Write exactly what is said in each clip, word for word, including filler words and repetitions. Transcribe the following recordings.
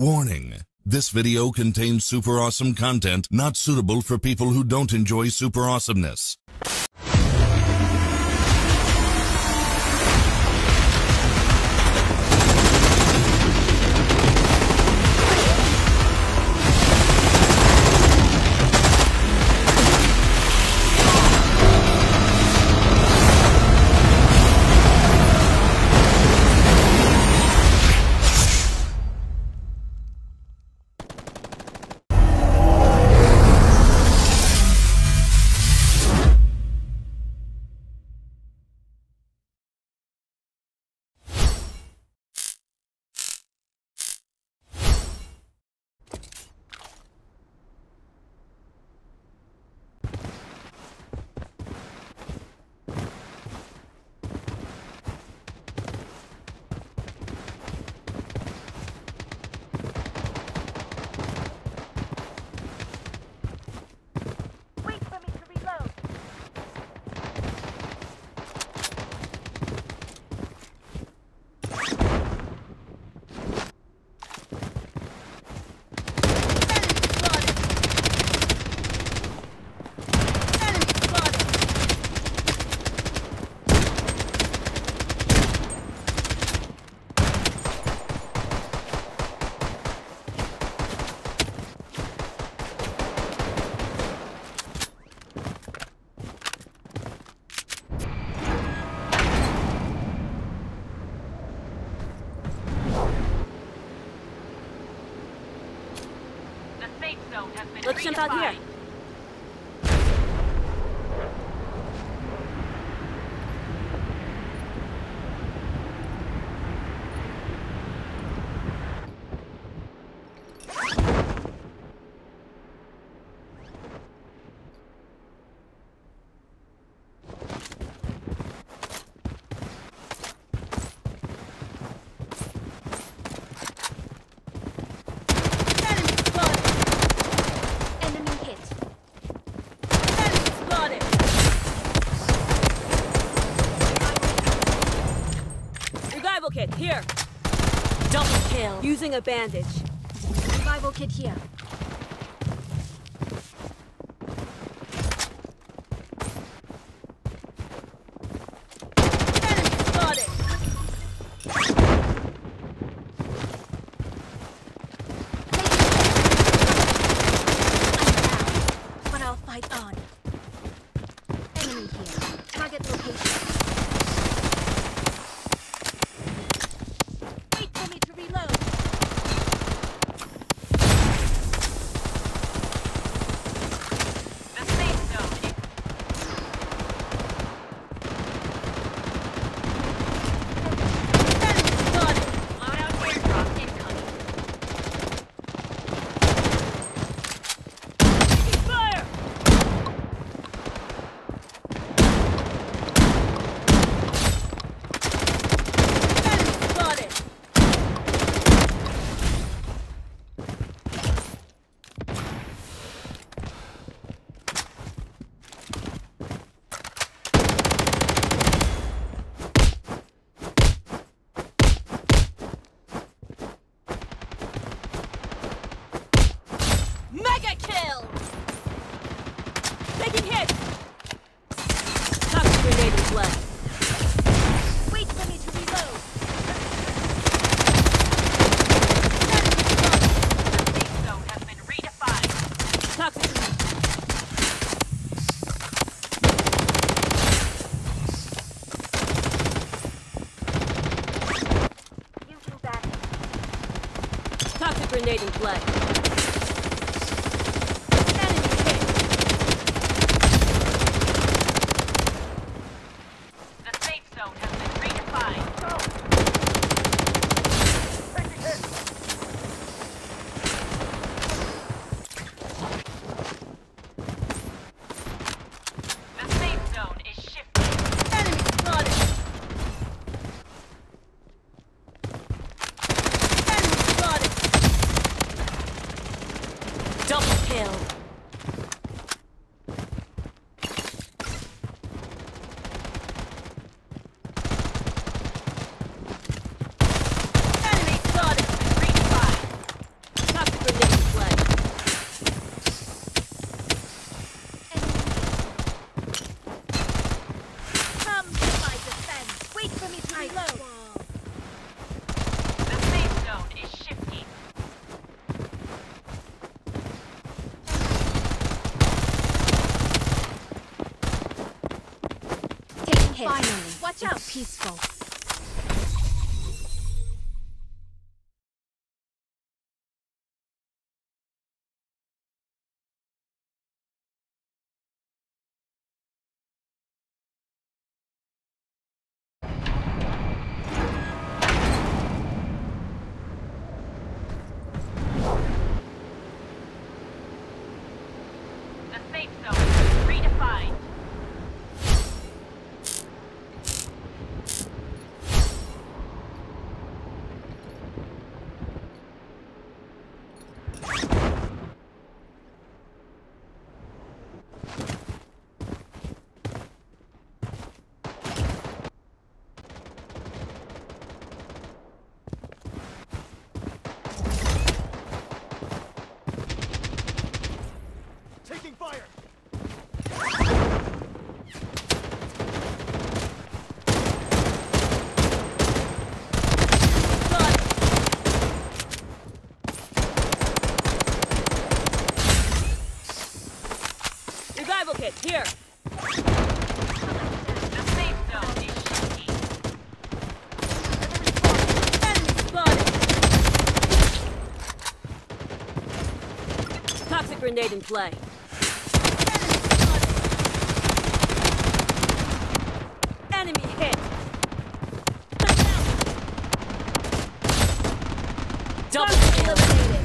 Warning, this video contains super awesome content not suitable for people who don't enjoy super awesomeness. Let's jump out here. Kit here. Double kill. Using a bandage. Revival kit here. Grenade in play. Enemy hit. The safe zone has been redefined. Go. Enemy hit. The safe zone is shifting. Enemy spotted. Kill. Enemy spotted. Refired. Such a peaceful. Here. Toxic grenade in play. Enemy hit. Double eliminated.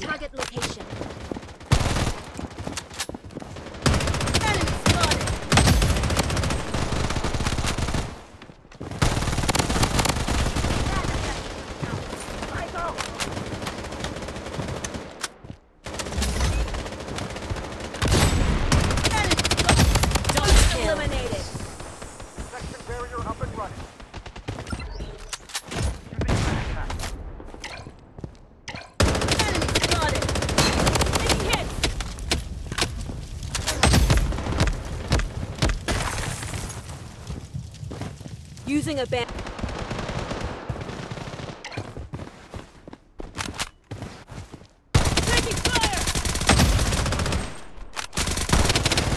Target location. Enemy spotted. I go. Enemy spotted. Eliminated. Section barrier up and running. Using a band. Taking fire!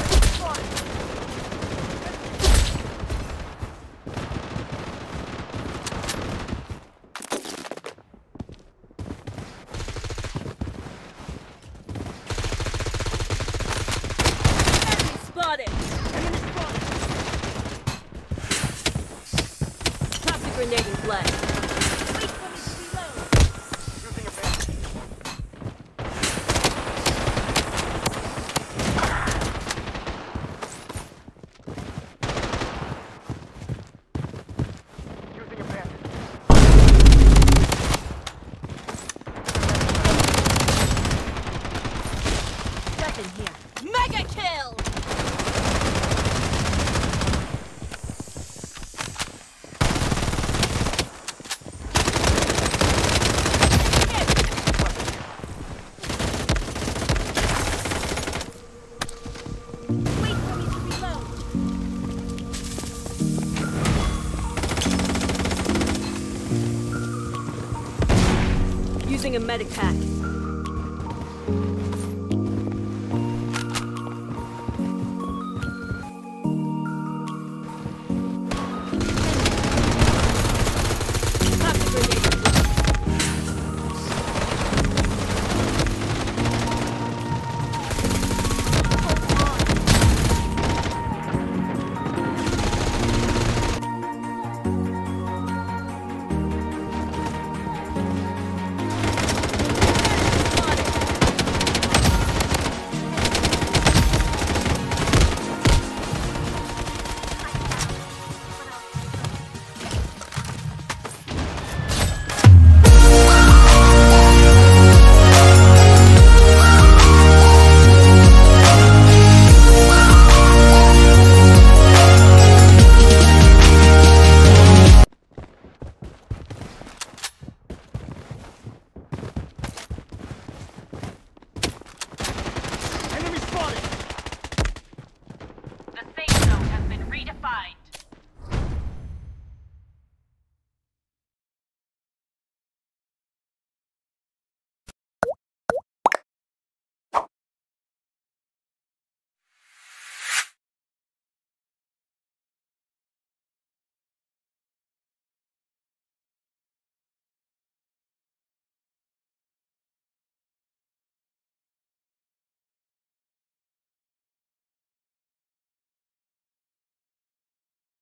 Enemy spotted! Enemy spotted! Grenade in play. Wait for me to reload. Using a bandage. Using a bandage. Weapon here. Mega kill! Using a medic pack.